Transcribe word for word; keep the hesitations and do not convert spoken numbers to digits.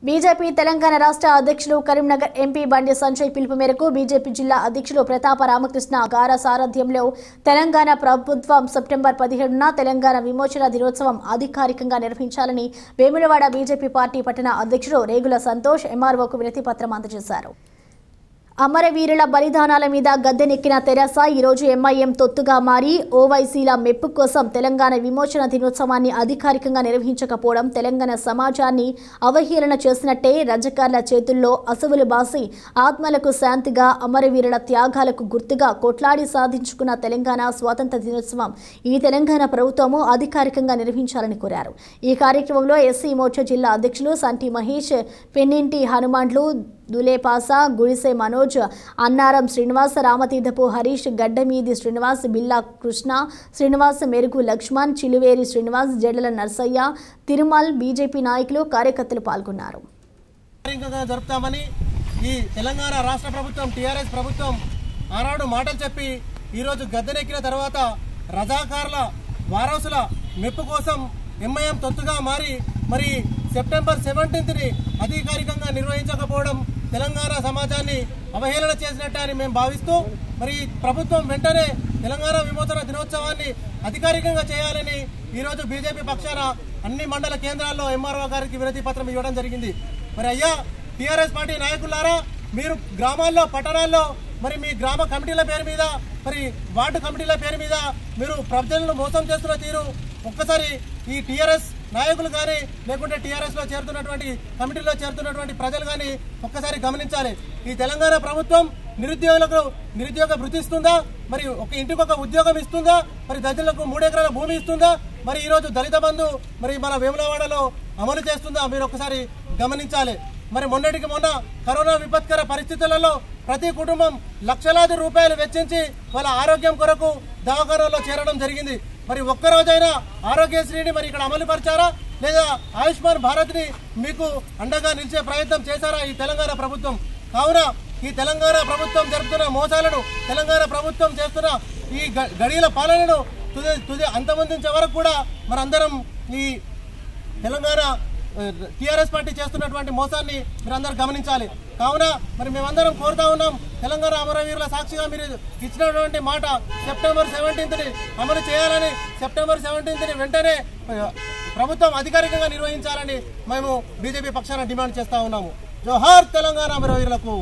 B J P Telangana Rashtra Adhyakshulu Karimnagar M P Bandi Sanjay Pilupu Meraku B J P Jilla Adhyakshulu Pratapa Ramakrishna Gara Saradhyamlo Telangana Prabhutvam September seventeenth Telangana Vimochana Dinotsavam Adhikarikanga Nirvahinchalani Vemulawada B J P Party Patana Adhyakshulu Regula Santosh M R O ku Vinati Patram andincharu. అమరవీరుల బలిదానాల మీద గద్దెనెక్కిన తెరస ఈ రోజు M I M తొత్తుగా మారి ఓవైసీల మెప్పు కోసం తెలంగాణ విమోచన దినోత్సవాన్ని అధికారికంగా నిర్వహించకపోవడం తెలంగాణ సమాజాన్ని అవహేళన చేసినట్టే రాజకీయాల చేతుల్లో అసవులు బాసి ఆత్మలకు శాంతిగా అమరవీరుల త్యాగాలకు గుర్తుగా కొట్లాడి సాధించుకున్న తెలంగాణ స్వాతంత్ర దినోత్సవం ఈ తెలంగాణ ప్రభుత్వము అధికారికంగా నిర్వహించాలని కోరారు ఈ కార్యక్రమంలో ఎస్సీ మోర్చా జిల్లా అధ్యక్షులు సంటి మహేష్ పెన్నింటి హనుమాన్లు దులేపాసా గుడిసే మనోజ్ అన్నారం శ్రీనివాస్ రామతీర్థపు హరీష్ గడ్డమీది శ్రీనివాస్ బిల్లా కృష్ణ శ్రీనివాస్ మెరుగు లక్ష్మణ్ చిలువేరి శ్రీనివాస్ జడల నర్సయ్య తిరుమల్ బీజేపీ నాయకులు కార్యకర్తలు పాల్గొన్నారు. జరుపుతామని ఈ తెలంగాణ రాష్ట్ర ప్రభుత్వం టీఆర్ఎస్ ప్రభుత్వం ఆనాడు మాటలు చెప్పి ఈరోజు గద్దెనెక్కిన తర్వాత రజాకారుల వారసుల మెప్పు కోసం M I M తొత్తుగా మారి మరి సెప్టెంబర్ సెవెంటీన్త్ని అధికారికంగా నిర్వహించకపోవడం తెలంగాణ సమాజాన్ని అవహేళన చేసినట్టు అని మేము భావిస్తూ మరి ప్రభుత్వం వెంటనే తెలంగాణ విమోచన దినోత్సవాన్ని అధికారికంగా చేయాలని ఈరోజు బీజేపీ పక్షాన అన్ని మండల కేంద్రాల్లో M R O గారికి వినతి పత్రం ఇవ్వడం జరిగింది. మరి అయ్యా టీఆర్ఎస్ పార్టీ నాయకులారా, మీరు గ్రామాల్లో పట్టణాల్లో మరి మీ గ్రామ కమిటీల పేరు మీద మరి వార్డు కమిటీల పేరు మీద మీరు ప్రజలను మోసం చేస్తున్న తీరు ఒక్కసారి ఈ టీఆర్ఎస్ నాయకులు కానీ లేకుంటే టీఆర్ఎస్లో చేరుతున్నటువంటి కమిటీలో చేరుతున్నటువంటి ప్రజలు కానీ ఒక్కసారి గమనించాలి. ఈ తెలంగాణ ప్రభుత్వం నిరుద్యోగులకు నిరుద్యోగ భృతి ఇస్తుందా? మరి ఒక ఇంటికి ఒక ఉద్యోగం ఇస్తుందా? మరి దళితులకు మూడెకరాల భూమి ఇస్తుందా? మరి ఈరోజు దళిత బంధు మరి మన వేములవాడలో అమలు చేస్తుందా? మీరు ఒక్కసారి గమనించాలి. మరి మొన్నటికి మొన్న కరోనా విపత్కర పరిస్థితులలో ప్రతి కుటుంబం లక్షలాది రూపాయలు వెచ్చించి వాళ్ళ ఆరోగ్యం కొరకు దవాఖానాలో చేరడం జరిగింది. మరి ఒక్కరోజైనా ఆరోగ్యశ్రీని మరి ఇక్కడ అమలు పరిచారా? లేదా ఆయుష్మాన్ భారత్ని మీకు అండగా నిలిచే ప్రయత్నం చేశారా ఈ తెలంగాణ ప్రభుత్వం? కావున ఈ తెలంగాణ ప్రభుత్వం జరుపుతున్న మోసాలను, తెలంగాణ ప్రభుత్వం చేస్తున్న ఈ గడియల పాలనను తుది తుది అంతమొందించే వరకు కూడా మనందరం ఈ తెలంగాణ టీఆర్ఎస్ పార్టీ చేస్తున్నటువంటి మోసాన్ని మీరందరూ గమనించాలి. కావున మరి మేమందరం కోరుతా ఉన్నాం, తెలంగాణ అమరవీరుల సాక్షిగా మీరు ఇచ్చినటువంటి మాట సెప్టెంబర్ సెవెంటీన్త్ని అమలు చేయాలని, సెప్టెంబర్ సెవెంటీన్త్ని వెంటనే ప్రభుత్వం అధికారికంగా నిర్వహించాలని మేము బీజేపీ పక్షాన డిమాండ్ చేస్తా ఉన్నాము. జోహార్ తెలంగాణ అమరవీరులకు.